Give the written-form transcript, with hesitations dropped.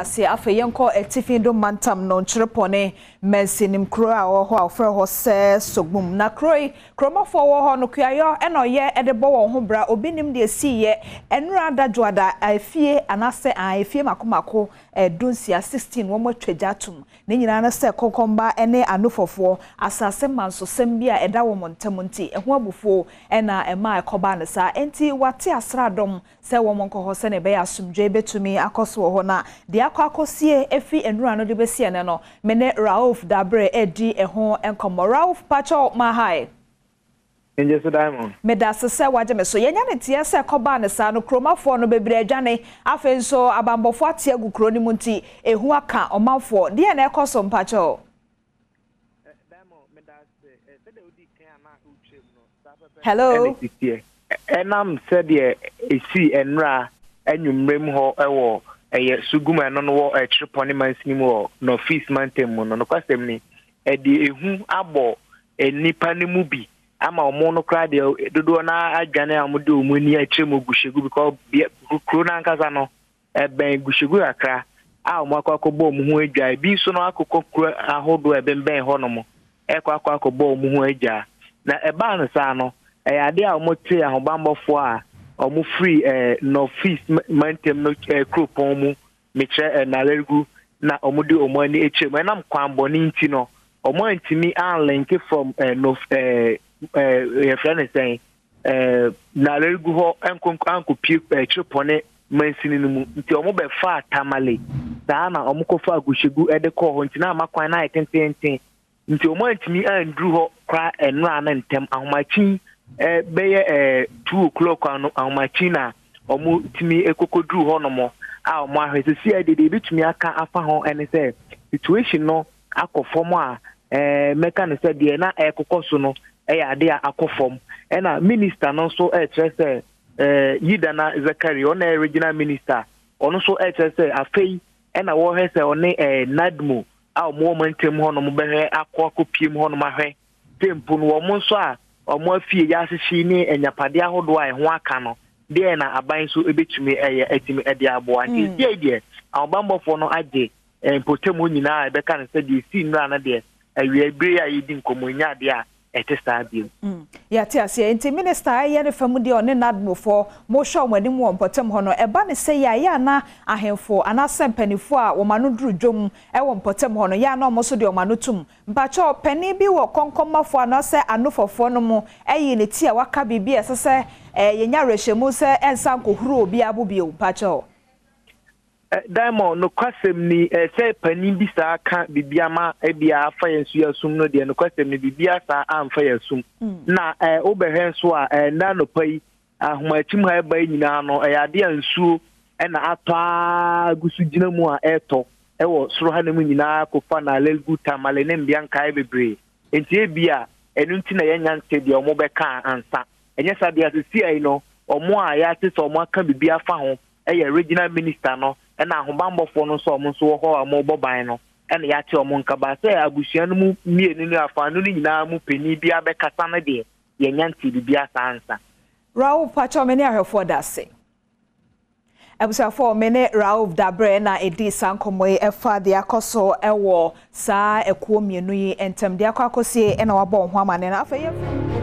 ase afa yenko etifindo mantam no nchirepone mensi nim kro a wo ho afre ho se Sogbum na kroi kromofo wo ho no kuayo eno ye edebo wo ho bra obinim de siye enra dadwoada afie anase afie makomako edunsia 16 wo motweja tum ne nyina na se kokomba ene anofofo asase manso sembia eda wo montam nti eho abufo ena ema ekoba na sa enti wate asradom se wo monko ho se ne be asumdwe betumi akoso ho na de akwakosie efi enura no de besie ne no mene Rauf Dabre edi eho enkomo Rauf pacho mahai Njesu Diamond medasese wajeme so yenya ne tie se koba ne sa no kromafo no bebre adwane afenso abambofo atia gukro ni munti ehu aka omafo de na ekoso mpacho Diamond medase se de odi kan na utrem no hello enam se de esi enra enwumrem ho ewo eye Sogbum no no wo triponi mansini mo no fees mantem mo no kwasem ni e de ehu abo enipa ne mu bi ama omo no kra de dodo na adwane amode omuni akyem ogushegu because kru na nkaza no e ben gushegu akra a omo akwakobo omuhu adwa bi so no akoko kru ahodo e benben ho no mo e kwakwakobo omuhu adwa na e ba no sa no e ade a omo tie ahobambofo a omo free no fees mantem no group omo meche na legu na omo di omo ani ekyem na mkwambo ni nti no omo antimi an link from no your friend is saying na legu ho enko pie chepone mansini no mu nti omo be fa tamale saa na omo kofa agushegu ede ko ho nti na makwan na etententen nti omo antimi an dru ho kwa enu ana ntem ahomachi be 2 o'clock on my china or move to me a cocoa drew honomo. Our my see did reach me. I can't after home and say situation no. I could form a mechanic said the na a cocosono a idea a conform and a minister no so HSA. Yidana is a carry on a regional minister on so HSA a fee and a war has on a nadmo. Our moment came home by her a quack pim on my head. Tempun woman saw. Omo fie ya sisi ni enyapade ahodo a ho aka no de na aban so ebetumi eye etimi ede aboa de die die awbambofo no age empotemu nyina ebeka na se de si nra na de awia bria yidi nkomunya de a etesta bi ya ti ase enti minister ye ne famu de one nadmofo mo show mwanim wo mpotem ho no eba ne se ya ya na ahemfo ana sempanifo a wo manodru dwom e wo mpotem ho no ya na omo so de omanotum mpacho pani bi wo konkomafo ana se anofofo no mo eyi ne ti a waka bibi esese yenya rehemu se ensanko huru obi abobie mpacho Diamond no kwasem ni se pani bi saa ka bibia ma ebia afa yensu yasum no de no kwasem ni bibia saa amfa yasum na obehwe so a na no pai ahomachim ha bai nyina no yade ansuo na atwa gusu gina mu a eto ewo soro ha nemu nyina kofa na lelgu tamale ne mbia nkai bebre enti ebia enu nti na yenya nte de omo beka ansa enye sabia sisi ai no omo a ya tse omo aka bibia fa ho regional minister no and ahobambofo no so omo so ho amoboban no and ya ti omo nkaba se agusua no mu mienu afa no nyina mu peni bia be kasa na de yenyanti bibia sansa Rauf Pacho meni ahefo da se Abusafo meni Rauf Dabre na edi sankomoy efa de akoso ewo saa ekuo mienu yi entem de akwakosie e na wabon ho amane na afa ye